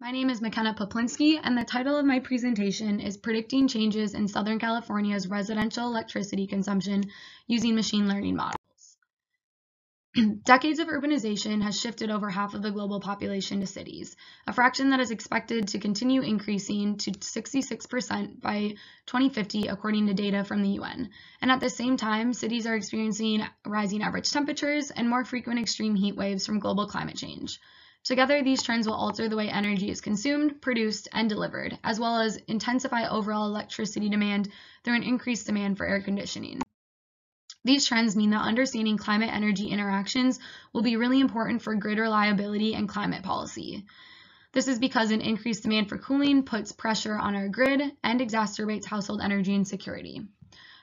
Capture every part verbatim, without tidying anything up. My name is McKenna Peplinski, and the title of my presentation is Predicting Changes in Southern California's Residential Electricity Consumption Using Machine Learning Models. Decades of urbanization has shifted over half of the global population to cities, a fraction that is expected to continue increasing to sixty-six percent by twenty fifty, according to data from the U N. And at the same time, cities are experiencing rising average temperatures and more frequent extreme heat waves from global climate change. Together, these trends will alter the way energy is consumed, produced, and delivered, as well as intensify overall electricity demand through an increased demand for air conditioning. These trends mean that understanding climate-energy interactions will be really important for grid reliability and climate policy. This is because an increased demand for cooling puts pressure on our grid and exacerbates household energy insecurity.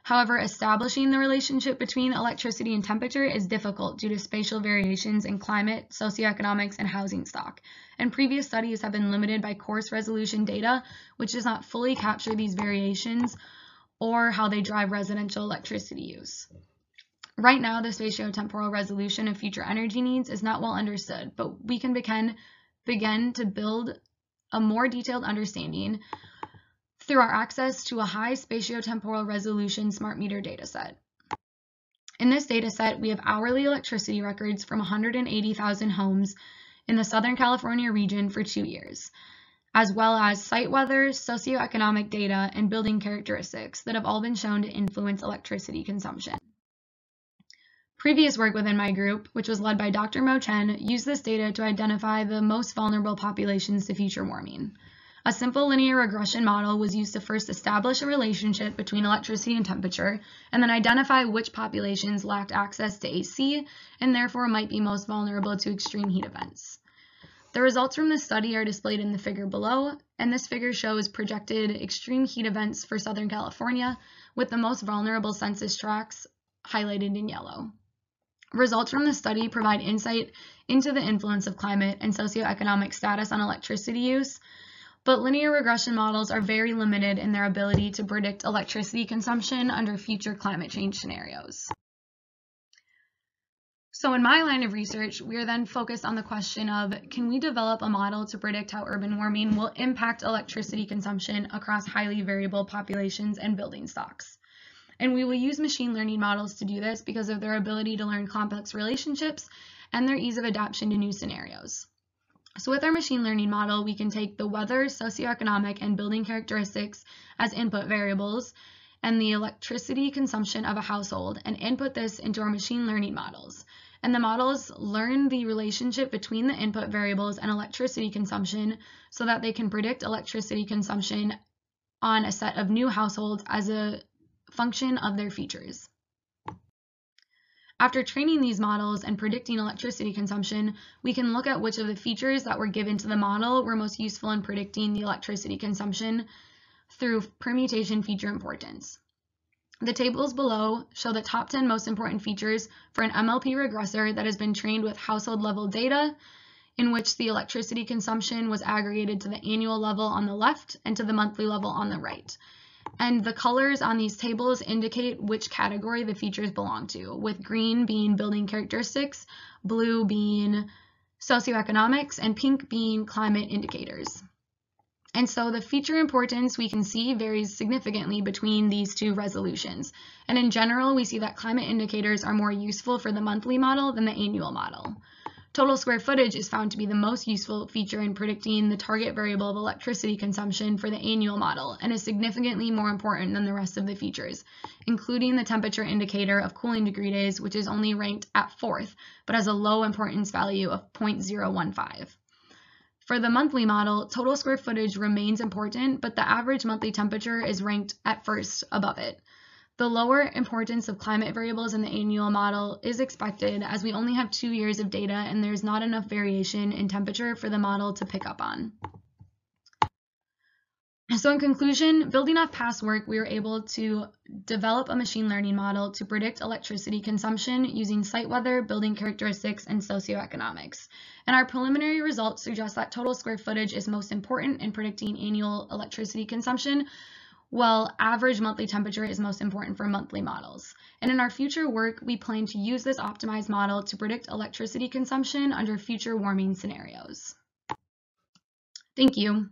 However, establishing the relationship between electricity and temperature is difficult due to spatial variations in climate, socioeconomics, and housing stock, and previous studies have been limited by coarse resolution data, which does not fully capture these variations or how they drive residential electricity use. Right now, the spatiotemporal resolution of future energy needs is not well understood, but we can begin, begin to build a more detailed understanding through our access to a high spatiotemporal resolution smart meter dataset. In this dataset, we have hourly electricity records from one hundred eighty thousand homes in the Southern California region for two years, as well as site weather, socioeconomic data, and building characteristics that have all been shown to influence electricity consumption. Previous work within my group, which was led by Doctor Mo Chen, used this data to identify the most vulnerable populations to future warming. A simple linear regression model was used to first establish a relationship between electricity and temperature, and then identify which populations lacked access to A C and therefore might be most vulnerable to extreme heat events. The results from this study are displayed in the figure below, and this figure shows projected extreme heat events for Southern California, with the most vulnerable census tracts highlighted in yellow. Results from this study provide insight into the influence of climate and socioeconomic status on electricity use, but linear regression models are very limited in their ability to predict electricity consumption under future climate change scenarios. So in my line of research, we are then focused on the question of, can we develop a model to predict how urban warming will impact electricity consumption across highly variable populations and building stocks? And we will use machine learning models to do this because of their ability to learn complex relationships and their ease of adaptation to new scenarios. So with our machine learning model, we can take the weather, socioeconomic, and building characteristics as input variables and the electricity consumption of a household and input this into our machine learning models. And the models learn the relationship between the input variables and electricity consumption so that they can predict electricity consumption on a set of new households as a function of their features. After training these models and predicting electricity consumption, we can look at which of the features that were given to the model were most useful in predicting the electricity consumption through permutation feature importance. The tables below show the top ten most important features for an M L P regressor that has been trained with household level data, in which the electricity consumption was aggregated to the annual level on the left and to the monthly level on the right. And the colors on these tables indicate which category the features belong to, with green being building characteristics, blue being socioeconomics, and pink being climate indicators. And so the feature importance we can see varies significantly between these two resolutions. And in general, we see that climate indicators are more useful for the monthly model than the annual model. Total square footage is found to be the most useful feature in predicting the target variable of electricity consumption for the annual model and is significantly more important than the rest of the features, including the temperature indicator of cooling degree days, which is only ranked at fourth, but has a low importance value of zero point zero one five. For the monthly model, total square footage remains important, but the average monthly temperature is ranked at first above it. The lower importance of climate variables in the annual model is expected as we only have two years of data and there's not enough variation in temperature for the model to pick up on. So in conclusion, building off past work, we were able to develop a machine learning model to predict electricity consumption using site weather, building characteristics, and socioeconomics. And our preliminary results suggest that total square footage is most important in predicting annual electricity consumption, while average monthly temperature is most important for monthly models. And in our future work, we plan to use this optimized model to predict electricity consumption under future warming scenarios. Thank you.